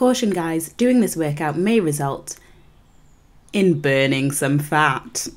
Caution guys, doing this workout may result in burning some fat.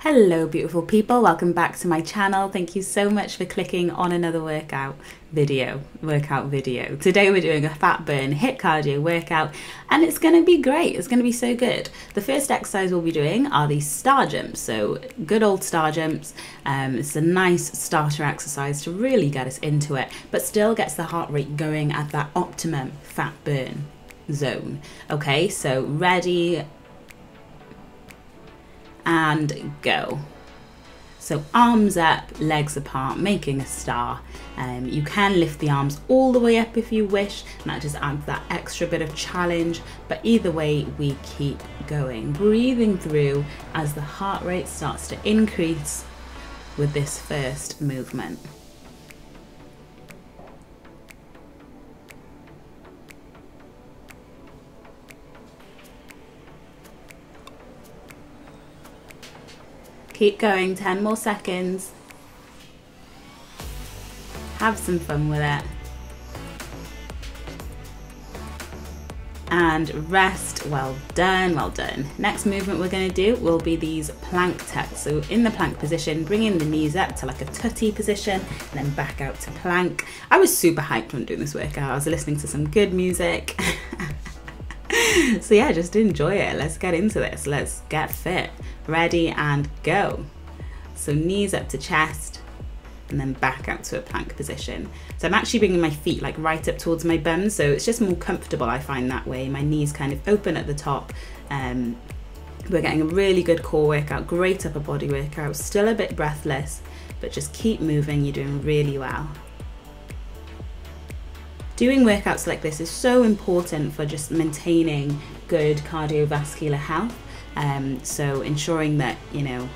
Hello beautiful people, welcome back to my channel. Thank you so much for clicking on another workout video. Today we're doing a fat burn HIIT cardio workout and it's going to be great. It's going to be so good. The first exercise we'll be doing are these star jumps, so good old star jumps. It's a nice starter exercise to really get us into it, but still gets the heart rate going at that optimum fat burn zone. Okay, so ready and go. So arms up, legs apart, making a star. You can lift the arms all the way up if you wish, and that just adds that extra bit of challenge, but either way we keep going, breathing through as the heart rate starts to increase with this first movement. Keep going, 10 more seconds. Have some fun with it. And rest, well done, well done. Next movement we're gonna do will be these plank tucks. So in the plank position, bringing the knees up to like a tutty position, and then back out to plank. I was super hyped when doing this workout. I was listening to some good music. So yeah, just enjoy it. Let's get into this, let's get fit. Ready and go. So knees up to chest and then back out to a plank position. So I'm actually bringing my feet like right up towards my bum, so it's just more comfortable, I find, that way. My knees kind of open at the top. We're getting a really good core workout, great upper body workout, still a bit breathless, but just keep moving, you're doing really well. Doing workouts like this is so important for just maintaining good cardiovascular health. So ensuring that, you know,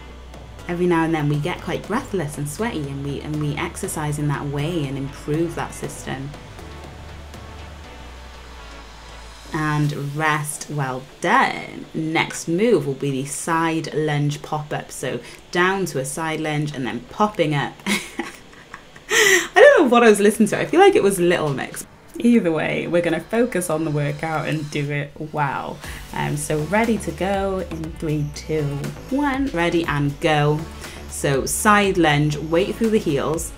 every now and then we get quite breathless and sweaty, and we exercise in that way and improve that system. And rest, well done. Next move will be the side lunge pop up. So down to a side lunge and then popping up. I don't know what I was listening to. I feel like it was Little Mix. Either way, we're gonna focus on the workout and do it well. So ready to go in 3, 2, 1. Ready and go. So side lunge, weight through the heels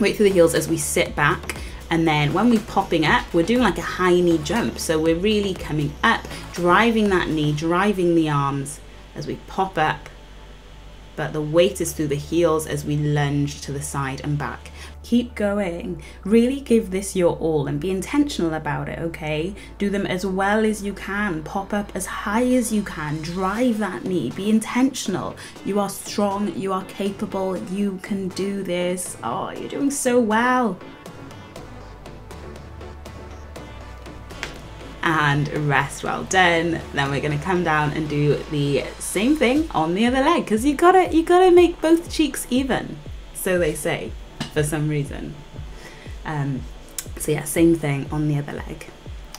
as we sit back. And then when we're popping up, we're doing like a high knee jump. So we're really coming up, driving that knee, driving the arms as we pop up. But the weight is through the heels as we lunge to the side and back. Keep going, really give this your all and be intentional about it, okay? Do them as well as you can, pop up as high as you can, drive that knee, be intentional. You are strong, you are capable, you can do this. Oh, you're doing so well. And rest, well done. Then we're gonna come down and do the same thing on the other leg, because you gotta make both cheeks even, so they say, for some reason. So yeah, same thing on the other leg.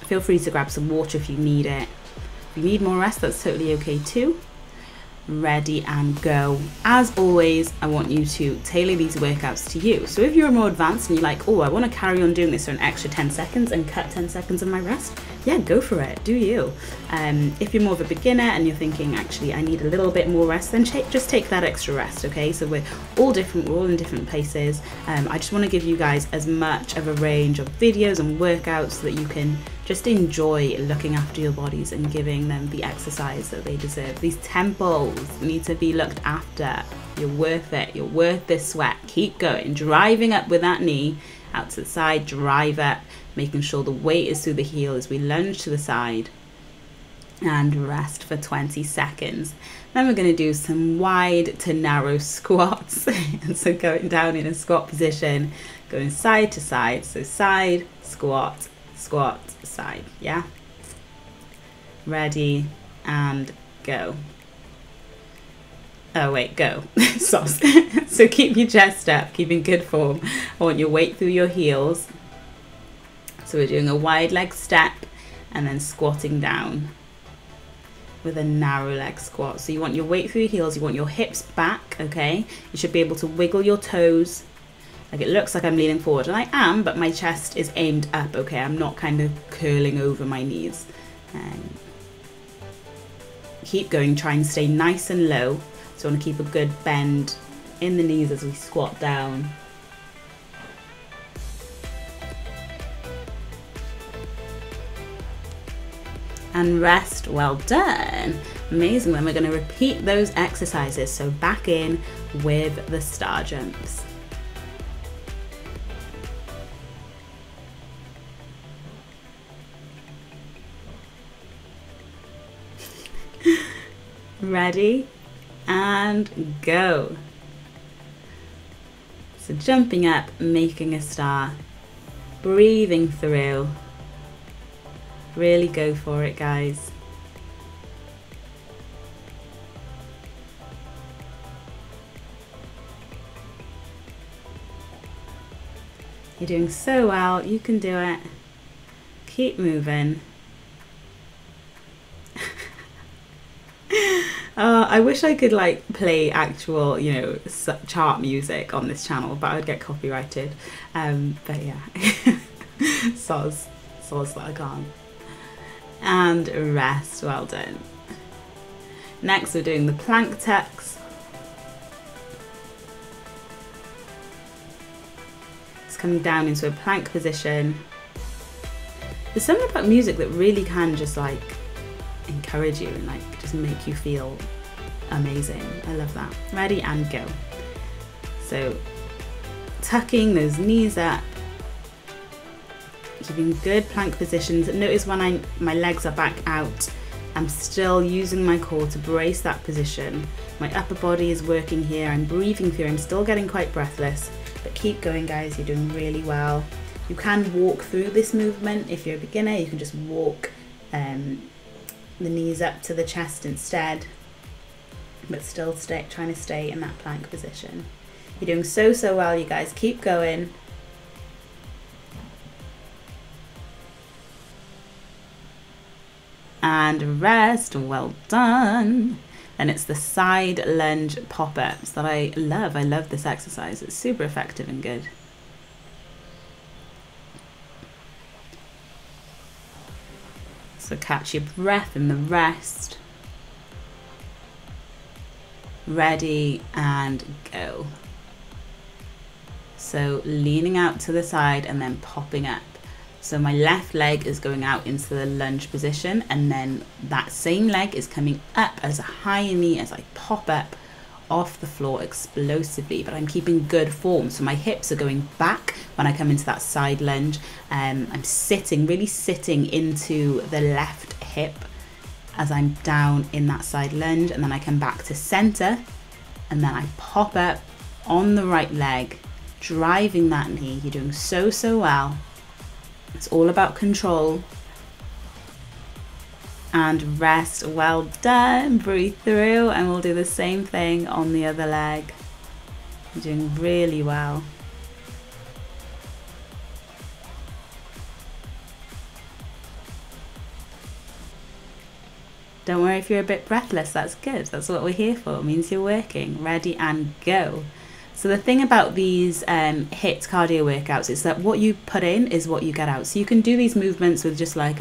Feel free to grab some water if you need it. If you need more rest, that's totally okay too. Ready and go. As always, I want you to tailor these workouts to you. So if you're more advanced and you're like, oh, I want to carry on doing this for an extra 10 seconds and cut 10 seconds of my rest, yeah, go for it, do you. If you're more of a beginner and you're thinking, actually I need a little bit more rest, then just take that extra rest, okay? So we're all different, we're all in different places. I just want to give you guys as much of a range of videos and workouts so that you can just enjoy looking after your bodies and giving them the exercise that they deserve. These temples need to be looked after. You're worth it. You're worth this sweat. Keep going. Driving up with that knee, out to the side, drive up, making sure the weight is through the heel as we lunge to the side. And rest for 20 seconds. Then we're gonna do some wide to narrow squats. So going down in a squat position, going side to side. So side, squat, squat, side, yeah? Ready and go. Oh wait, go. So keep your chest up, keeping good form. I want your weight through your heels. So we're doing a wide leg step and then squatting down. with a narrow leg squat. So you want your weight through your heels, you want your hips back, okay? You should be able to wiggle your toes. Like, it looks like I'm leaning forward, and I am, but my chest is aimed up, okay? I'm not kind of curling over my knees. Keep going, try and stay nice and low. So you want to keep a good bend in the knees as we squat down. And rest, well done. Amazing, then we're gonna repeat those exercises. So back in with the star jumps. Ready, and go. So jumping up, making a star, breathing through. Really go for it, guys. You're doing so well, you can do it. Keep moving. I wish I could like play actual, you know, chart music on this channel, but I'd get copyrighted. But yeah, soz that I can't. And rest, well done. Next we're doing the plank tucks. It's coming down into a plank position. There's something about music that really can just like encourage you and like just make you feel amazing. I love that. Ready and go. So tucking those knees up, keeping good plank positions. Notice when my legs are back out, I'm still using my core to brace that position. My upper body is working here, I'm breathing through, I'm still getting quite breathless, but keep going, guys, you're doing really well. You can walk through this movement. If you're a beginner, you can just walk the knees up to the chest instead, but still trying to stay in that plank position. You're doing so well, you guys, keep going. And rest, well done. And it's the side lunge pop-ups that I love. I love this exercise, it's super effective and good. So catch your breath in the rest. Ready and go. So leaning out to the side and then popping up. So my left leg is going out into the lunge position, and then that same leg is coming up as a high knee as I pop up off the floor explosively, but I'm keeping good form. So my hips are going back when I come into that side lunge. I'm really sitting into the left hip as I'm down in that side lunge, and then I come back to center, and then I pop up on the right leg, driving that knee. You're doing so well. It's all about control. And rest, well done. Breathe through, and we'll do the same thing on the other leg. You're doing really well. Don't worry if you're a bit breathless, that's good. That's what we're here for, it means you're working. Ready and go. So the thing about these HIIT cardio workouts is that what you put in is what you get out. So you can do these movements with just like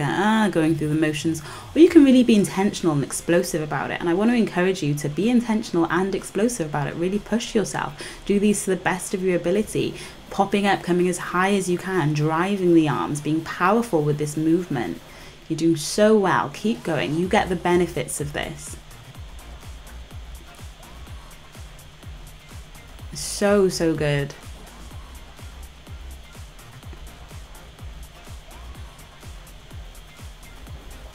going through the motions, or you can really be intentional and explosive about it. And I want to encourage you to be intentional and explosive about it. Really push yourself. Do these to the best of your ability. Popping up, coming as high as you can, driving the arms, being powerful with this movement. You're doing so well. Keep going. You get the benefits of this. So good.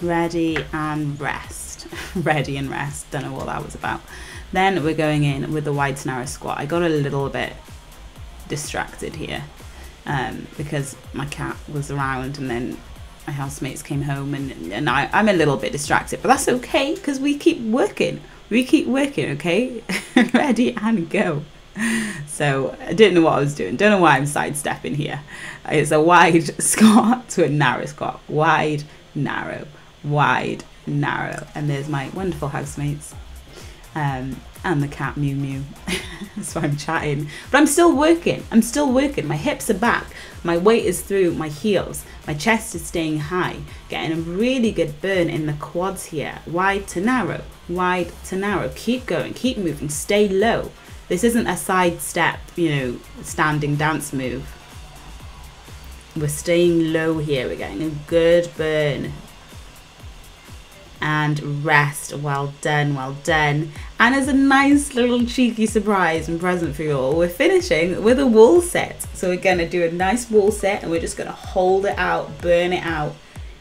Ready and rest. Ready and rest. Don't know what that was about. Then we're going in with the wide to narrow squat. I got a little bit distracted here because my cat was around, and then my housemates came home, and I'm a little bit distracted, but that's okay because we keep working. Okay? Ready and go. So I didn't know what I was doing. Don't know why I'm sidestepping here. It's a wide squat to a narrow squat. Wide, narrow, wide, narrow. And there's my wonderful housemates and the cat Mew Mew. So I'm chatting, but I'm still working. My hips are back, my weight is through my heels, my chest is staying high, getting a really good burn in the quads here. Wide to narrow, wide to narrow. Keep going, keep moving, stay low. This isn't a side step, you know, standing dance move. We're staying low here, we're getting a good burn. And rest, well done, well done. And as a nice little cheeky surprise and present for you all, we're finishing with a wall sit. So we're gonna do a nice wall sit and we're just gonna hold it out, burn it out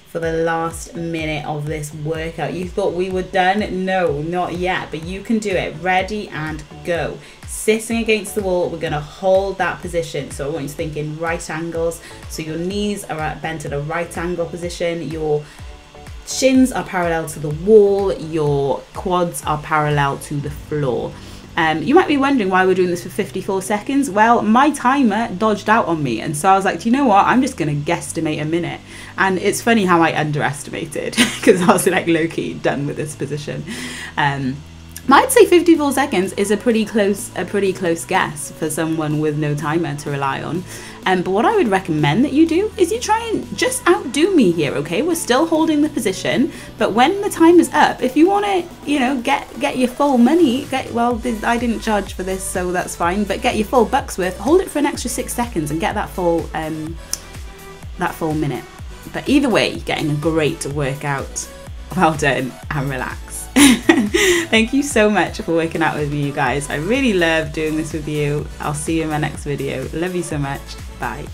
for the last minute of this workout. You thought we were done? No, not yet, but you can do it. Ready and go. Sitting against the wall, we're gonna hold that position. So I want you to think in right angles. So your knees are bent at a right angle position, your shins are parallel to the wall, your quads are parallel to the floor. You might be wondering why we're doing this for 54 seconds. Well, my timer dodged out on me, and so I was like, do you know what, I'm just gonna guesstimate a minute. And it's funny how I underestimated, because I was like low-key done with this position. I'd say 54 seconds is a pretty close guess for someone with no timer to rely on. But what I would recommend that you do is you try and just outdo me here, okay? We're still holding the position, but when the time is up, if you want to, you know, get your full money, well, I didn't charge for this, so that's fine, but get your full bucks worth, hold it for an extra 6 seconds and get that full minute. But either way, you're getting a great workout. Well done, and relax. Thank you so much for working out with me, you guys. I really love doing this with you. I'll see you in my next video. Love you so much. Bye.